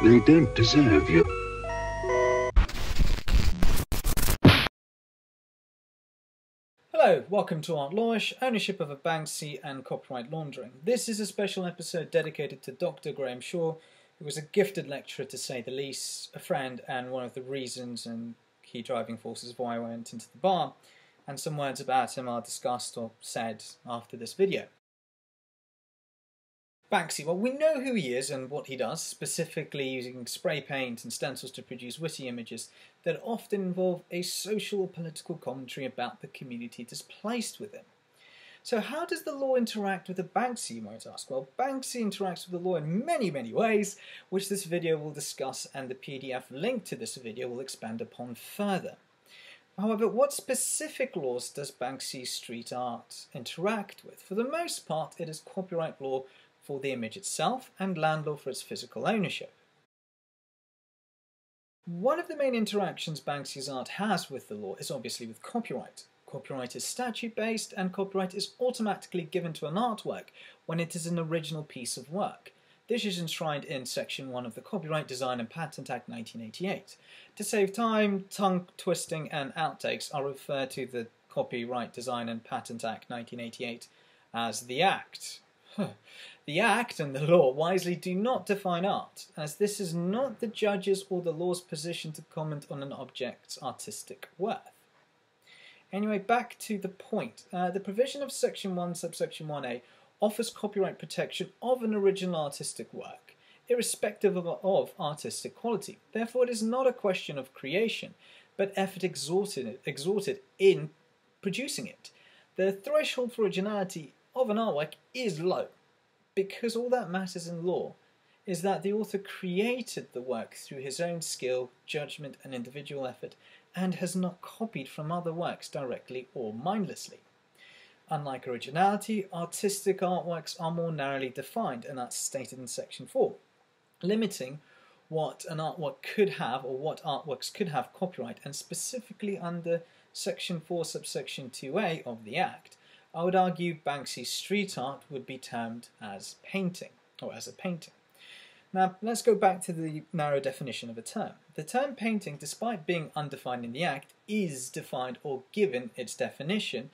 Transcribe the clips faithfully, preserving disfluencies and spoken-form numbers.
They don't deserve you. Hello, welcome to Artlawish, Ownership of a Banksy and Copyright Laundering. This is a special episode dedicated to Doctor Graham Shaw, who was a gifted lecturer to say the least, a friend, and one of the reasons and key driving forces why I went into the bar. And some words about him are discussed or said after this video. Banksy, well, we know who he is and what he does, specifically using spray paint and stencils to produce witty images that often involve a social or political commentary about the community displaced within. So how does the law interact with the Banksy, you might ask? Well, Banksy interacts with the law in many, many ways, which this video will discuss and the P D F link to this video will expand upon further. However, what specific laws does Banksy's street art interact with? For the most part, it is copyright law for the image itself and land law for its physical ownership. One of the main interactions Banksy's art has with the law is obviously with copyright. Copyright is statute-based, and copyright is automatically given to an artwork when it is an original piece of work. This is enshrined in Section one of the Copyright Design and Patent Act nineteen eighty-eight. To save time, tongue twisting and outtakes are referred to the Copyright Design and Patent Act nineteen eighty-eight as the Act. The Act and the law wisely do not define art, as this is not the judge's or the law's position to comment on an object's artistic worth. Anyway, back to the point. Uh, the provision of Section one, subsection one A, offers copyright protection of an original artistic work, irrespective of, of artistic quality. Therefore, it is not a question of creation, but effort exhausted, exhausted in producing it. The threshold for originality of an artwork is low, because all that matters in law is that the author created the work through his own skill, judgment, and individual effort, and has not copied from other works directly or mindlessly. Unlike originality, artistic artworks are more narrowly defined, and that's stated in Section four, limiting what an artwork could have or what artworks could have copyright, and specifically under Section four, subsection two A of the Act, I would argue Banksy's street art would be termed as painting, or as a painting. Now, let's go back to the narrow definition of a term. The term painting, despite being undefined in the Act, is defined or given its definition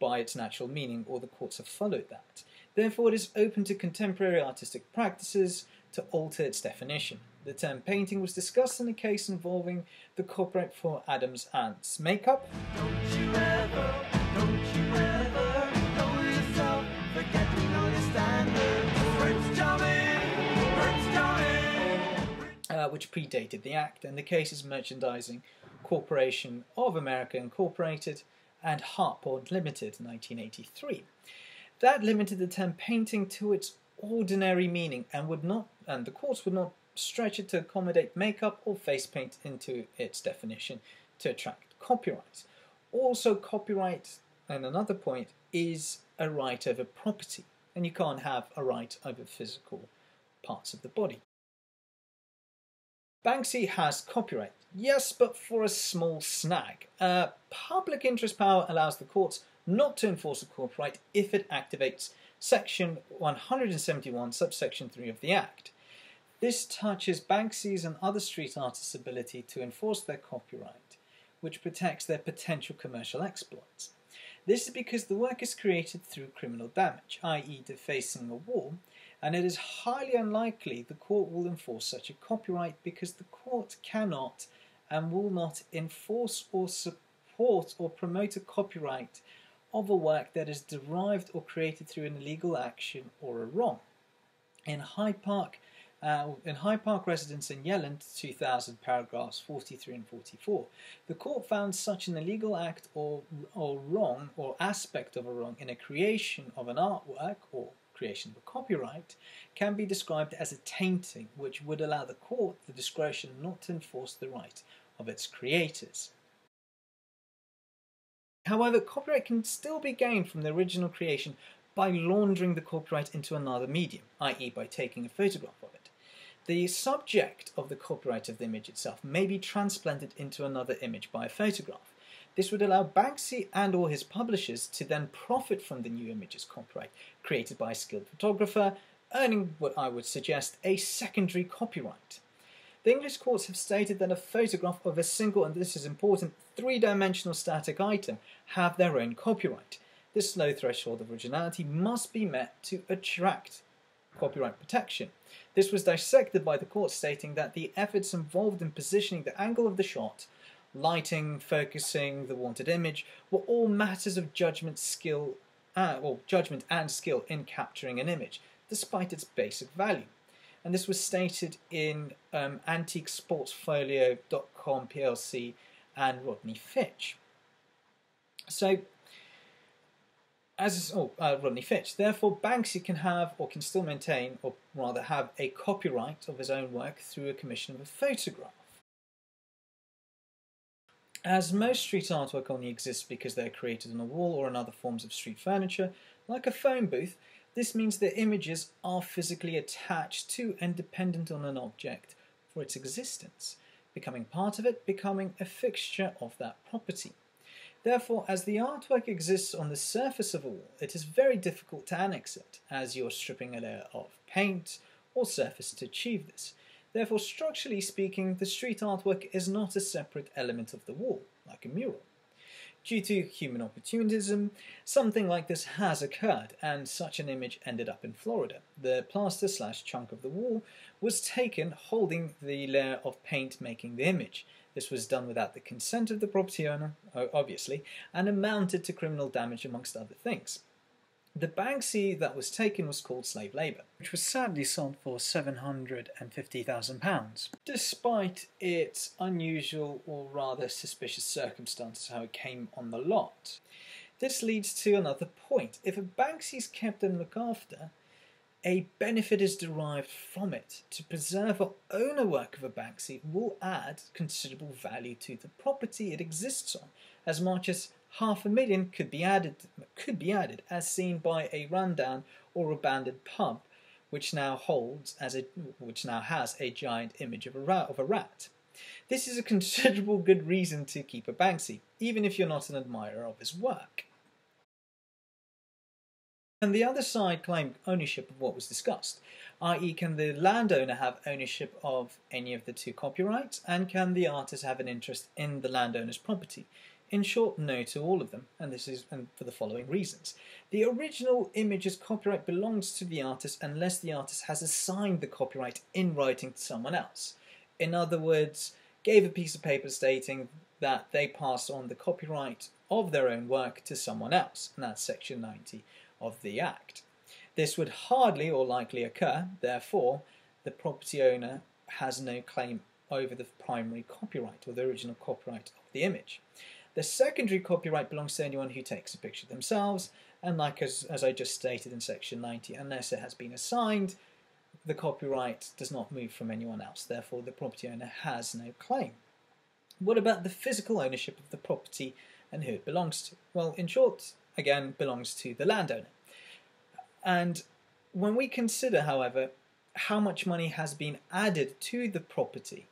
by its natural meaning, or the courts have followed that. Therefore, it is open to contemporary artistic practices to alter its definition. The term painting was discussed in a case involving the copyright for Adam's Aunt's Makeup. Don't you ever, don't you ever know yourself, forgetting all your standards. Prince Charming, Prince Charming. Uh, which predated the Act, and the case is Merchandising Corporation of America Incorporated and Harpo Limited, nineteen eighty-three. That limited the term painting to its ordinary meaning and would not, and the courts would not stretch it to accommodate makeup or face paint into its definition to attract copyright. Also, copyright, and another point, is a right over property, and you can't have a right over physical parts of the body. Banksy has copyright, yes, but for a small snag. Uh, public interest power allows the courts not to enforce a copyright if it activates Section one hundred seventy-one, subsection three of the Act. This touches Banksy's and other street artists' ability to enforce their copyright, which protects their potential commercial exploits. This is because the work is created through criminal damage, that is defacing a wall, and it is highly unlikely the court will enforce such a copyright because the court cannot and will not enforce or support or promote a copyright of a work that is derived or created through an illegal action or a wrong. In Hyde Park, uh, in Hyde Park Residence in Yelland, two thousand, paragraphs forty-three and forty-four, the court found such an illegal act or, or wrong or aspect of a wrong in a creation of an artwork or creation of copyright can be described as a tainting, which would allow the court the discretion not to enforce the right of its creators. However, copyright can still be gained from the original creation by laundering the copyright into another medium, that is by taking a photograph of it. The subject of the copyright of the image itself may be transplanted into another image by a photograph. This would allow Banksy and or his publishers to then profit from the new image's copyright created by a skilled photographer, earning what I would suggest a secondary copyright. The English courts have stated that a photograph of a single, and this is important, three-dimensional static item have their own copyright. This low threshold of originality must be met to attract copyright protection. This was dissected by the court, stating that the efforts involved in positioning the angle of the shot, lighting, focusing, the wanted image, were all matters of judgment, skill, uh, well, judgment and skill in capturing an image, despite its basic value. And this was stated in um, antique sportfolio dot com P L C and Rodney Fitch. So, as oh, uh, Rodney Fitch, therefore Banksy can have, or can still maintain, or rather have a copyright of his own work through a commission of a photograph. As most street artwork only exists because they are created on a wall or in other forms of street furniture, like a phone booth, this means that images are physically attached to and dependent on an object for its existence, becoming part of it, becoming a fixture of that property. Therefore, as the artwork exists on the surface of a wall, it is very difficult to annex it, as you're stripping a layer of paint or surface to achieve this. Therefore, structurally speaking, the street artwork is not a separate element of the wall, like a mural. Due to human opportunism, something like this has occurred, and such an image ended up in Florida. The plaster slash chunk of the wall was taken holding the layer of paint making the image. This was done without the consent of the property owner, obviously, and amounted to criminal damage amongst other things. The Banksy that was taken was called Slave Labour, which was sadly sold for seven hundred and fifty thousand pounds. Despite its unusual or rather suspicious circumstances how it came on the lot. This leads to another point. If a Banksy is kept and looked after, a benefit is derived from it. To preserve or own a work of a Banksy will add considerable value to the property it exists on, as much as half a million could be added, could be added, as seen by a rundown or abandoned pub, which now holds as a, which now has a giant image of a rat, of a rat. This is a considerable good reason to keep a Banksy, even if you're not an admirer of his work. And the other side claimed ownership of what was discussed, that is can the landowner have ownership of any of the two copyrights, and can the artist have an interest in the landowner's property? In short, no to all of them, and this is and for the following reasons. The original image's copyright belongs to the artist unless the artist has assigned the copyright in writing to someone else. In other words, gave a piece of paper stating that they passed on the copyright of their own work to someone else, and that's section ninety. Of the Act. This would hardly or likely occur, therefore the property owner has no claim over the primary copyright or the original copyright of the image. The secondary copyright belongs to anyone who takes a picture themselves, and like as, as I just stated in section ninety, unless it has been assigned, the copyright does not move from anyone else, therefore the property owner has no claim. What about the physical ownership of the property and who it belongs to? Well, in short, again, belongs to the landowner. And when we consider, however, how much money has been added to the property,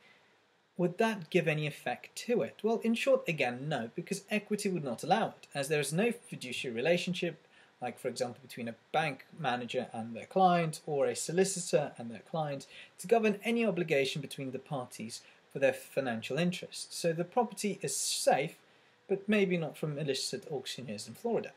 would that give any effect to it? Well, in short, again, no, because equity would not allow it, as there is no fiduciary relationship, like, for example, between a bank manager and their client, or a solicitor and their client, to govern any obligation between the parties for their financial interests. So the property is safe, but maybe not from illicit auctioneers in Florida.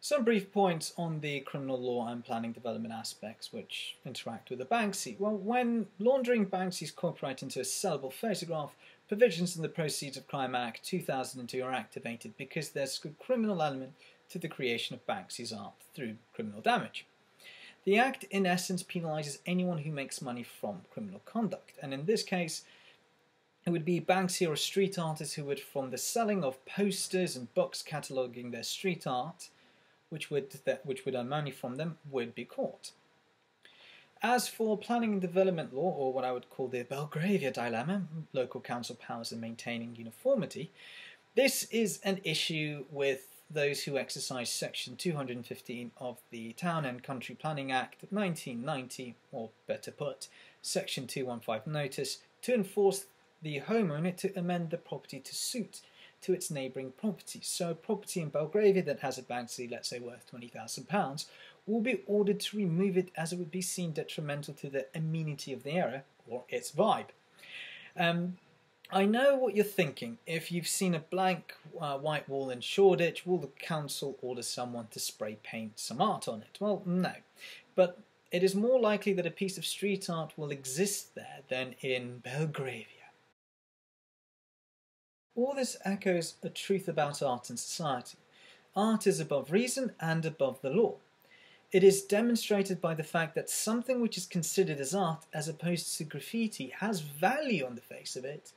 Some brief points on the criminal law and planning development aspects which interact with the Banksy. Well, when laundering Banksy's copyright into a sellable photograph, provisions in the Proceeds of Crime Act two thousand two are activated because there's a criminal element to the creation of Banksy's art through criminal damage. The Act, in essence, penalises anyone who makes money from criminal conduct, and in this case, it would be Banksy or a street artist who would, from the selling of posters and books cataloguing their street art, which would, that, which would earn money from them, would be caught. As for planning and development law, or what I would call the Belgravia dilemma, local council powers and maintaining uniformity, this is an issue with those who exercise section two hundred and fifteen of the Town and Country Planning Act nineteen ninety, or better put, section two one five notice, to enforce the homeowner to amend the property to suit to its neighbouring property. So a property in Belgravia that has a Banksy, let's say worth twenty thousand pounds, will be ordered to remove it as it would be seen detrimental to the amenity of the area or its vibe. Um, I know what you're thinking. If you've seen a blank uh, white wall in Shoreditch, will the council order someone to spray paint some art on it? Well, no. But it is more likely that a piece of street art will exist there than in Belgravia. All this echoes a truth about art and society. Art is above reason and above the law. It is demonstrated by the fact that something which is considered as art, as opposed to graffiti, has value on the face of it,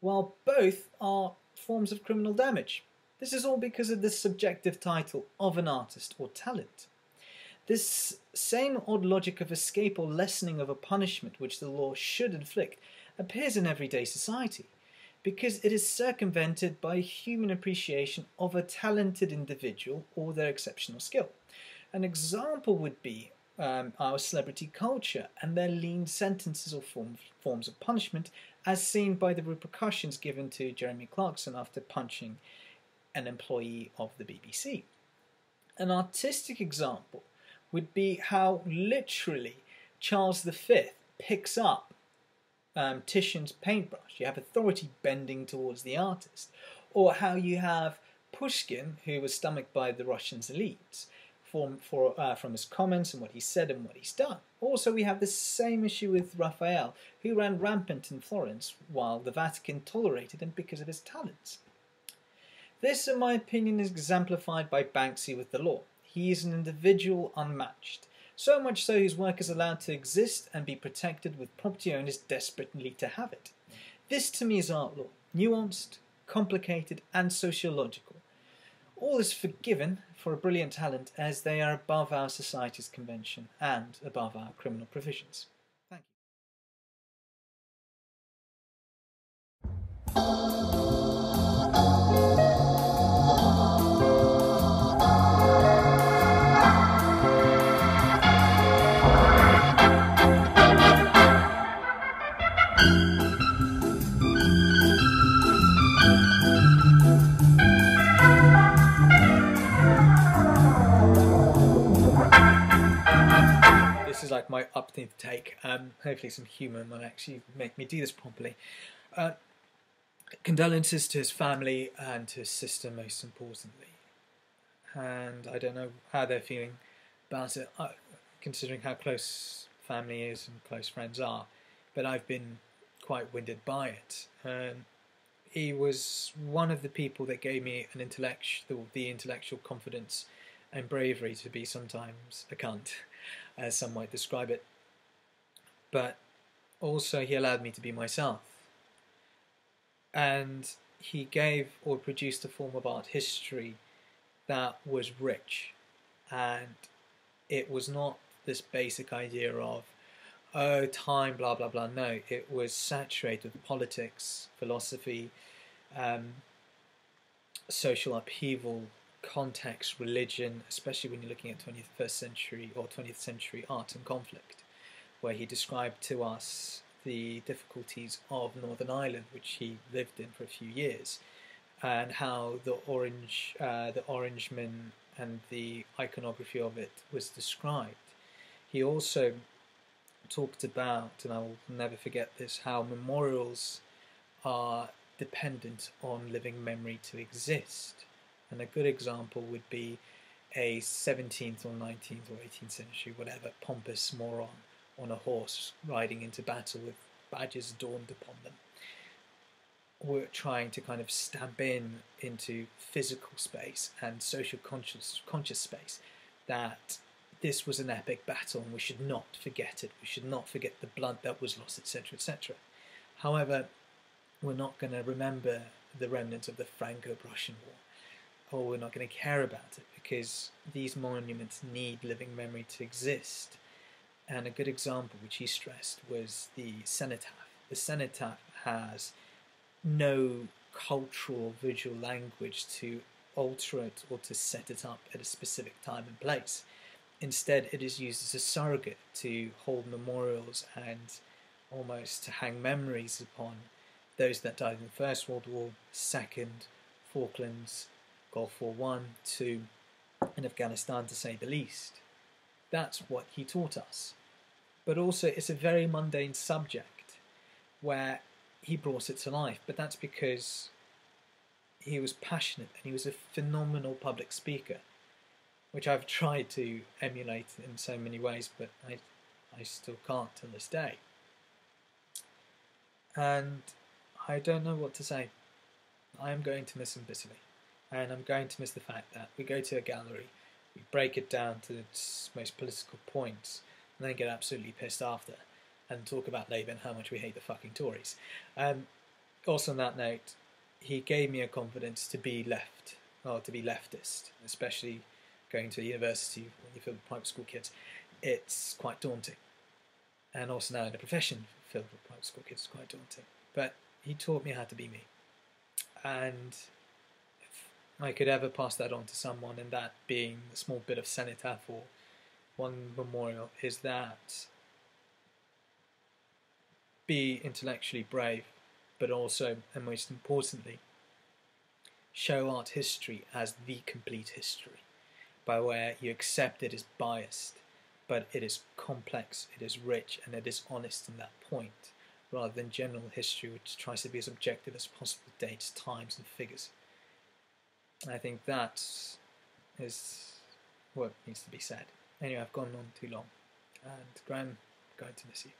while both are forms of criminal damage. This is all because of the subjective title of an artist or talent. This same odd logic of escape or lessening of a punishment which the law should inflict appears in everyday society, because it is circumvented by human appreciation of a talented individual or their exceptional skill. An example would be um, our celebrity culture and their lean sentences or form, forms of punishment, as seen by the repercussions given to Jeremy Clarkson after punching an employee of the B B C. An artistic example would be how literally Charles the Fifth picks up um, Titian's paintbrush. You have authority bending towards the artist. Or how you have Pushkin, who was stomached by the Russian elites for, for, uh, from his comments and what he said and what he's done. Also, we have the same issue with Raphael, who ran rampant in Florence while the Vatican tolerated him because of his talents. This, in my opinion, is exemplified by Banksy with the law. He is an individual unmatched, so much so his work is allowed to exist and be protected with property owners desperate need to have it. This, to me, is art law, nuanced, complicated and sociological. All is forgiven for a brilliant talent as they are above our society's convention and above our criminal provisions. Thank you. Like my upbeat take. Um, hopefully some humour might actually make me do this properly. Uh, condolences to his family and to his sister, most importantly. And I don't know how they're feeling about it, uh, considering how close family is and close friends are. But I've been quite winded by it. Um, he was one of the people that gave me an intellectual, the intellectual confidence and bravery to be sometimes a cunt, as some might describe it, but also he allowed me to be myself, and he gave or produced a form of art history that was rich, and it was not this basic idea of, oh, time, blah blah blah. No, it was saturated with politics, philosophy, um, social upheaval, context, religion, especially when you're looking at twenty-first century or twentieth century art and conflict, where he described to us the difficulties of Northern Ireland, which he lived in for a few years, and how the orange, uh, the Orangemen and the iconography of it was described. He also talked about, and I will never forget this, how memorials are dependent on living memory to exist. And a good example would be a seventeenth or nineteenth or eighteenth century, whatever, pompous moron on a horse riding into battle with badges dawned upon them. We're trying to kind of stamp in into physical space and social conscious, conscious space that this was an epic battle and we should not forget it. We should not forget the blood that was lost, et cetera, et cetera. However, we're not going to remember the remnants of the Franco-Prussian War. Or we're not going to care about it, because these monuments need living memory to exist. And a good example which he stressed was the cenotaph. The cenotaph has no cultural visual language to alter it or to set it up at a specific time and place. Instead, it is used as a surrogate to hold memorials and almost to hang memories upon those that died in the First World War, Second, Falklands, Gulf War One, Two, and Afghanistan, to say the least. That's what he taught us. but also it's a very mundane subject where he brought it to life. But that's because he was passionate and he was a phenomenal public speaker, which I've tried to emulate in so many ways, but I, I still can't to this day. And I don't know what to say. I am going to miss him bitterly. And I'm going to miss the fact that we go to a gallery, we break it down to its most political points, and then get absolutely pissed after, and talk about Labour and how much we hate the fucking Tories. Um, also on that note, he gave me a confidence to be left, or to be leftist, especially going to a university when you feel private school kids. It's quite daunting. And also now in a profession filled with private school kids, it's quite daunting. But he taught me how to be me. And if I could ever pass that on to someone, and that being a small bit of cenotaph or one memorial, is that be intellectually brave, but also, and most importantly, show art history as the complete history, by where you accept it is biased, but it is complex, it is rich, and it is honest in that point, rather than general history, which tries to be as objective as possible, dates, times, and figures. I think that is what needs to be said. Anyway, I've gone on too long, and Graham, I'm going to miss you.